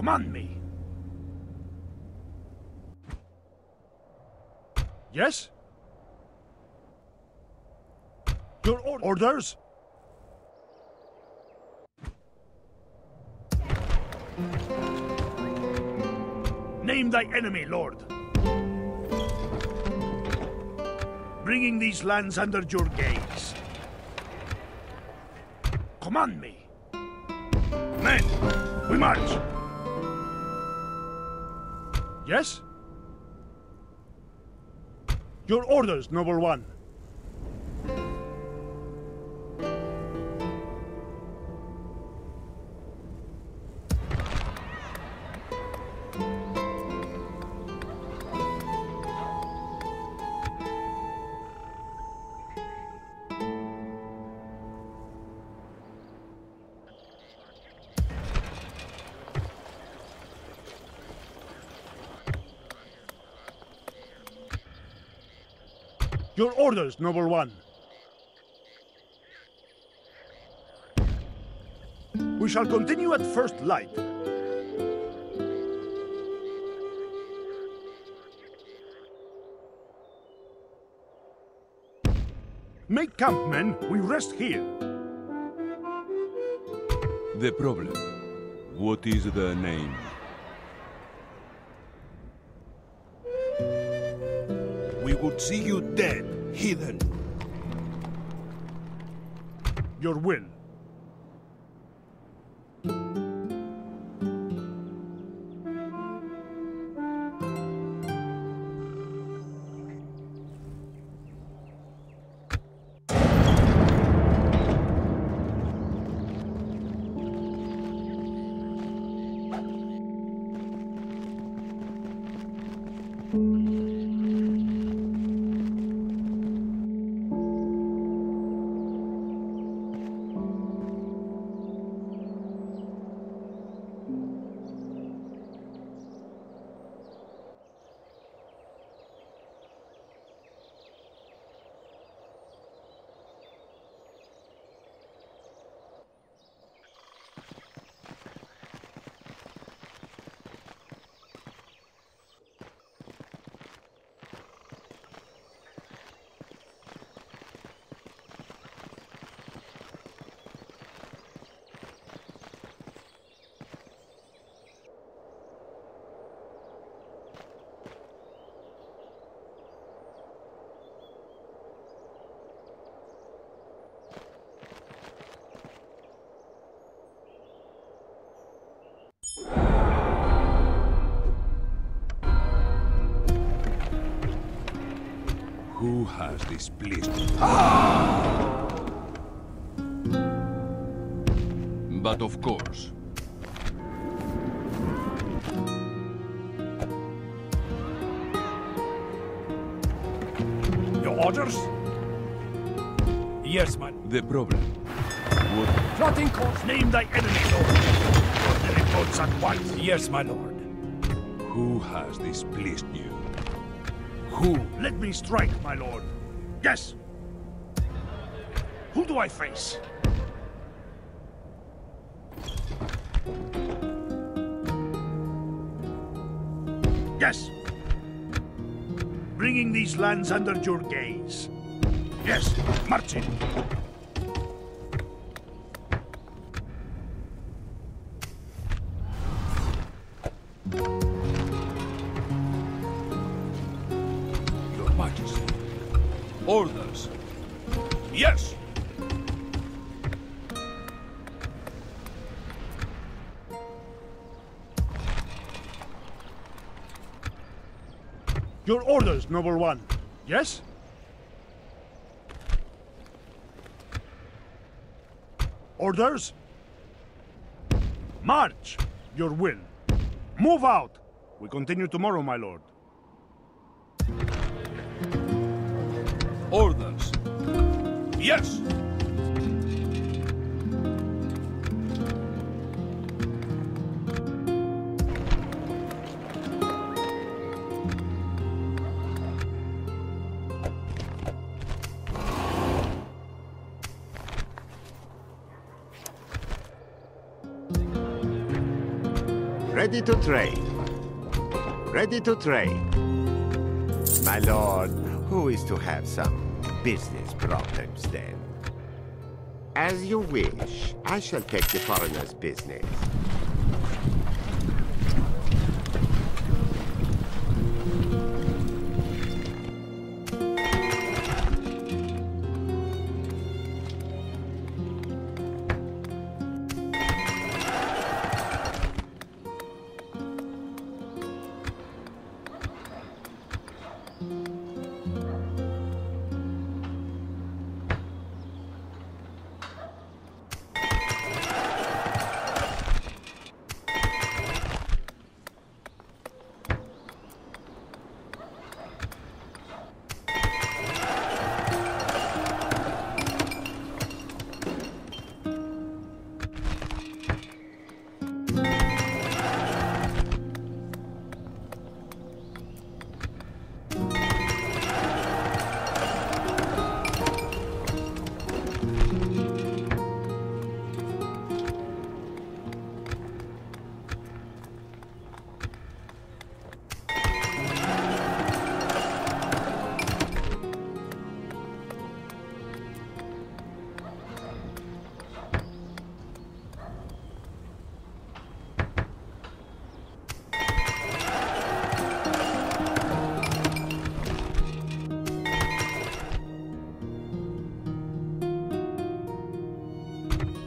command me. Yes? Your orders? Name thy enemy, Lord. Bringing these lands under your gaze. Command me. Men, we march. Yes? Your orders, noble one. Your orders, noble one. We shall continue at first light. Make camp, men. We rest here. The problem. What is their name? We would see you dead, heathen. Your will. Who has displeased me? Ah! But of course. Your orders? Yes, man. The problem. What? Plotting course. Name thy enemy, Lord. The reports at once. Yes, my lord. Who has displeased you? Who? Let me strike, my lord. Yes. Who do I face? Yes. Bringing these lands under your gaze. Yes, marching. Orders. Yes. Your orders, noble one. Yes. Orders. March. Your will. Move out. We continue tomorrow, my lord. Orders. Yes! Ready to trade. Ready to trade. My lord, who is to have some business problems then? As you wish, I shall take the foreigner's business.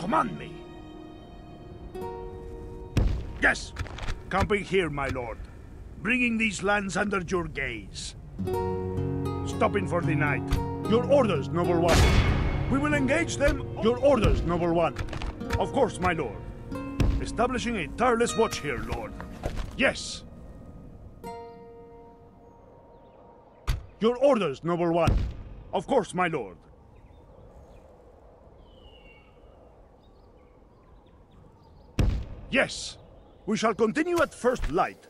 Command me. Yes, camping here, my lord, bringing these lands under your gaze. Stopping for the night. Your orders, noble one. We will engage them. Your orders, noble one. Of course, my lord. Establishing a tireless watch here, lord. Yes. Your orders, noble one. Of course, my lord. Yes, we shall continue at first light.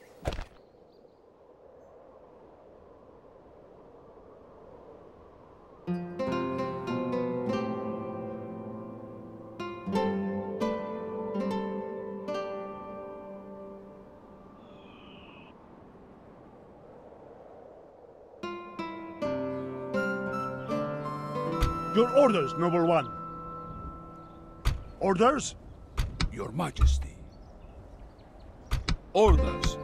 Your orders, noble one. Orders? Your Majesty. Orders.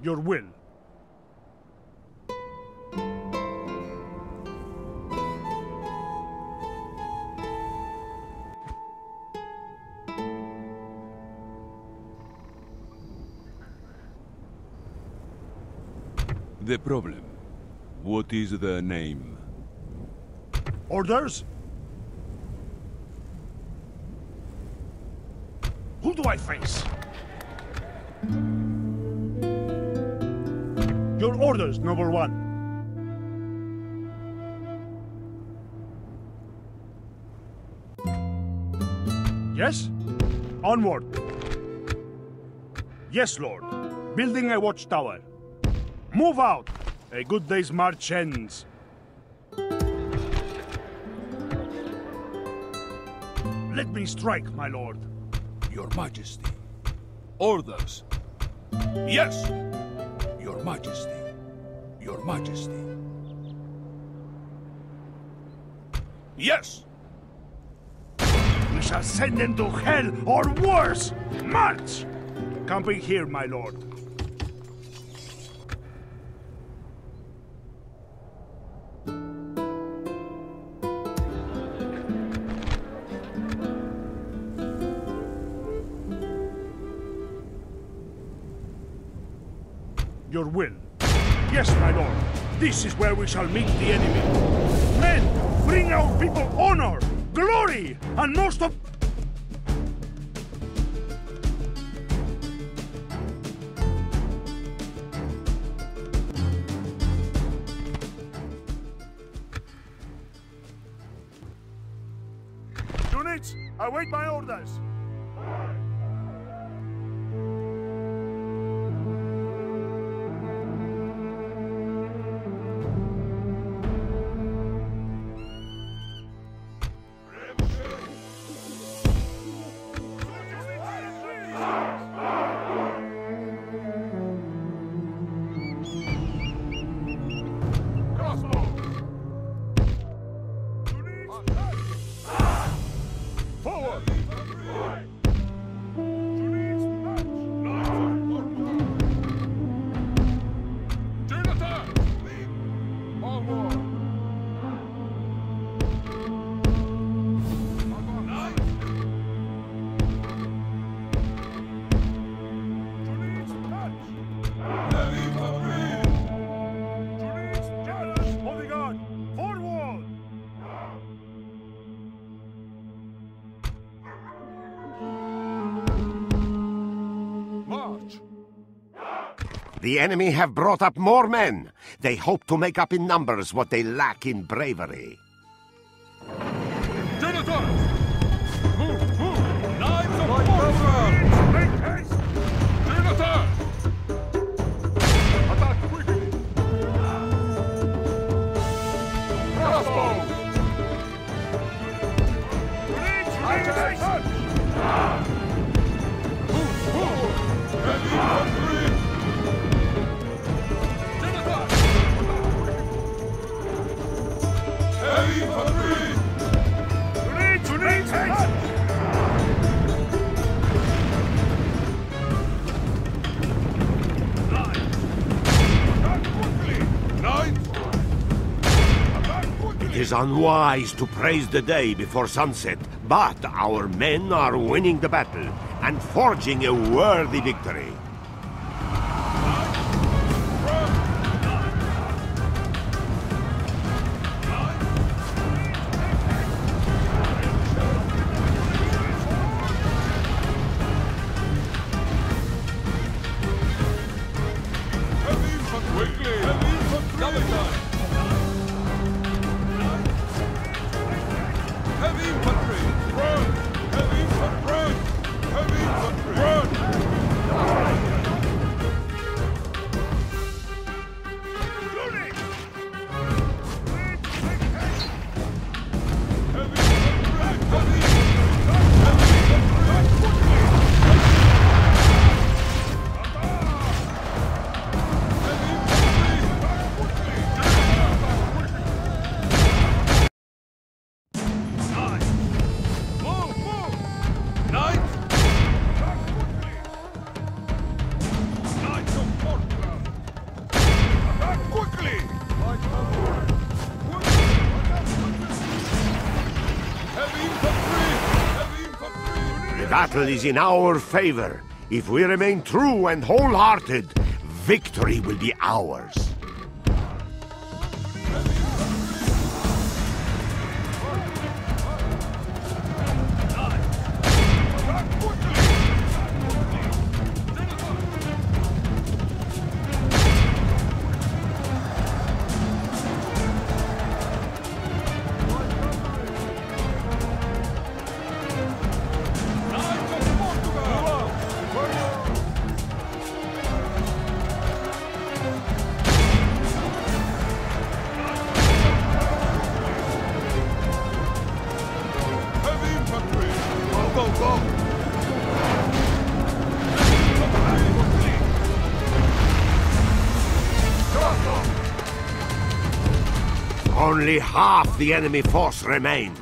Your will. The problem. What is the name? Orders? Who do I face? Your orders, noble one. Yes? Onward. Yes, lord. Building a watchtower. Move out! A good day's march ends. Let me strike, my lord. Your Majesty. Orders. Yes! Your Majesty. Your Majesty. Yes! We shall send them to hell or worse! March! Camping here, my lord. Your will. Yes, my lord. This is where we shall meet the enemy. Men, bring our people honor, glory, and most of... Units, await my orders. The enemy have brought up more men. They hope to make up in numbers what they lack in bravery. It is unwise to praise the day before sunset, but our men are winning the battle and forging a worthy victory. Battle is in our favor. If we remain true and wholehearted, victory will be ours. Only half the enemy force remains.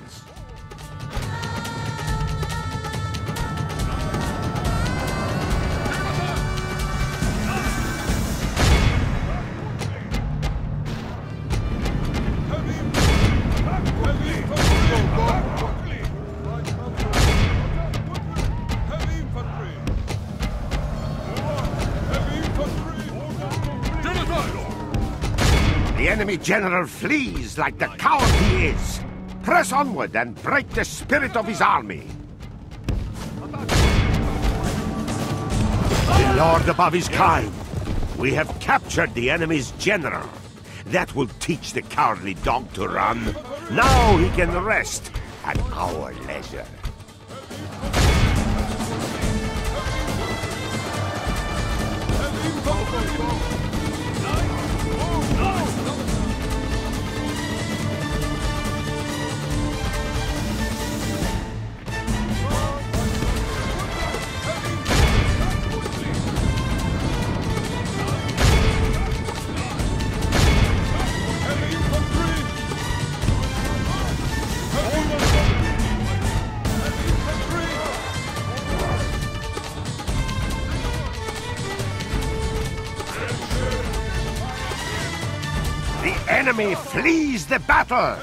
The enemy general flees like the coward he is. Press onward and break the spirit of his army. The Lord above is kind. We have captured the enemy's general. That will teach the cowardly dog to run. Now he can rest at our leisure. The enemy flees the battle!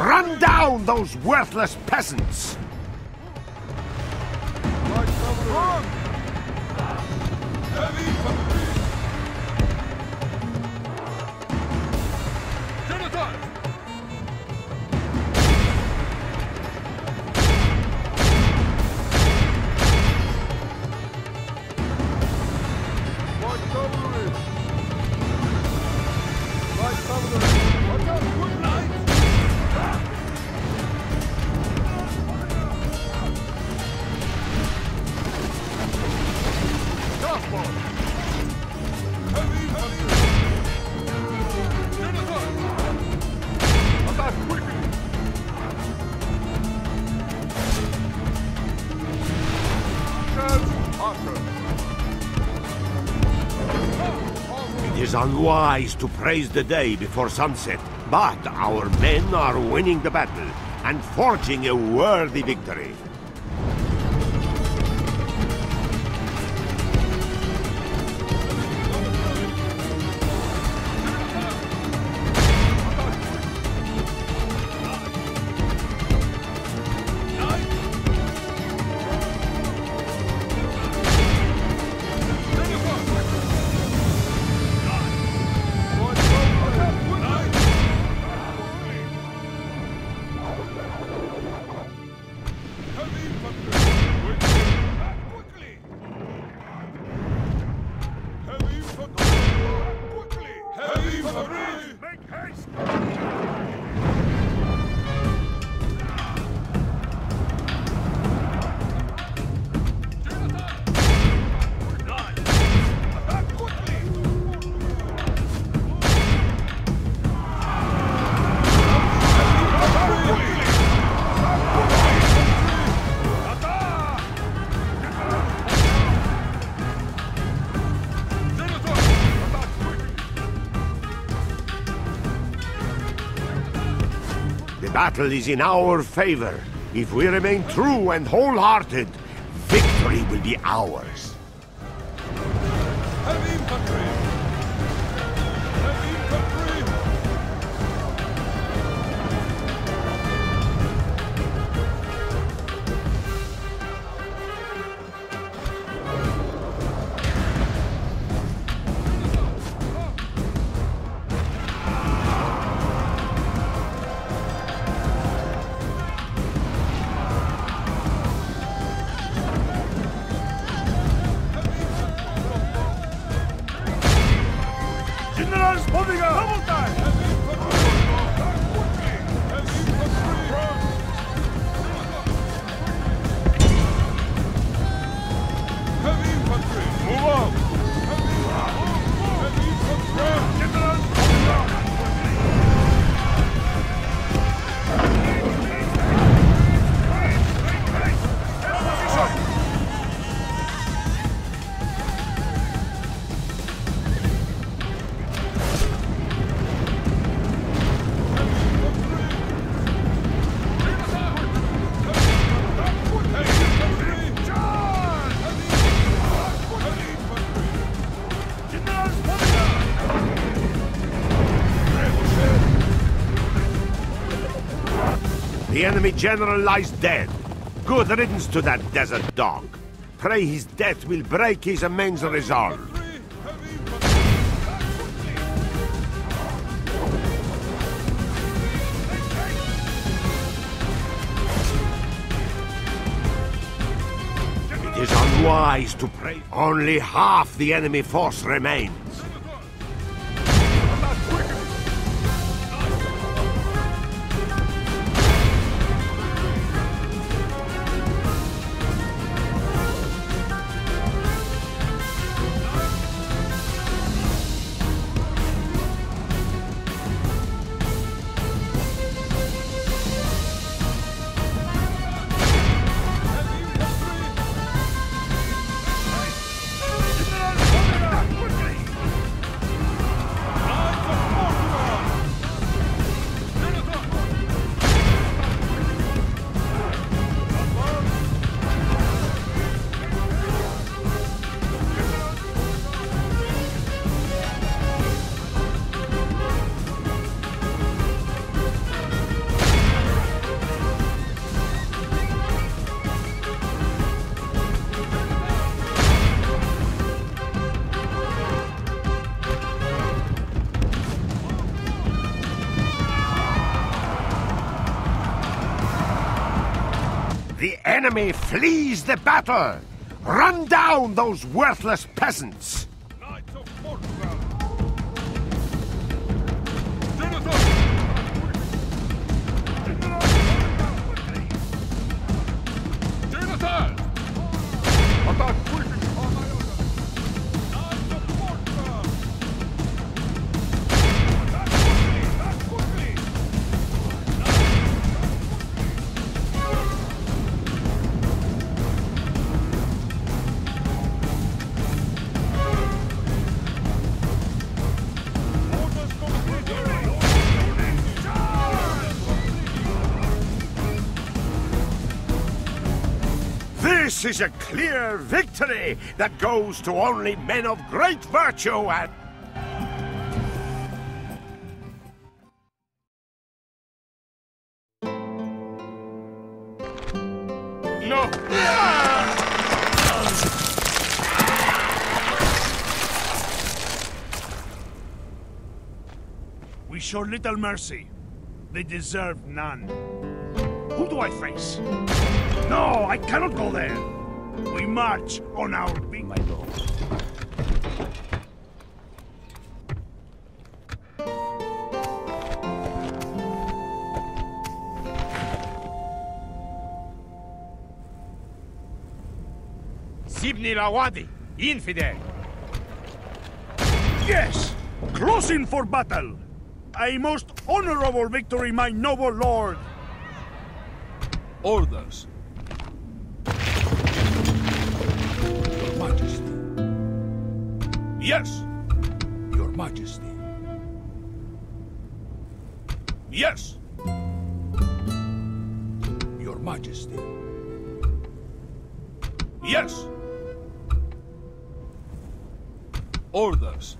Run down those worthless peasants! Run! It is unwise to praise the day before sunset, but our men are winning the battle and forging a worthy victory. Battle is in our favor. If we remain true and wholehearted, victory will be ours. Heavy infantry! Heavy infantry! The enemy general lies dead. Good riddance to that desert dog. Pray his death will break his immense resolve. It is unwise to pray. Only half the enemy force remains. The enemy flees the battle! Run down those worthless peasants! Knights of Portugal! Jonathan! Jonathan! Attack quickly! This is a clear victory that goes to only men of great virtue and... No! We show little mercy. They deserve none. Who do I face? No, I cannot go there. We march on our beat, my lord. Sibni Lawadi, infidel. Yes, crossing for battle. A most honorable victory, my noble lord. Orders. Your Majesty. Yes. Your Majesty. Yes. Your Majesty. Yes. Orders.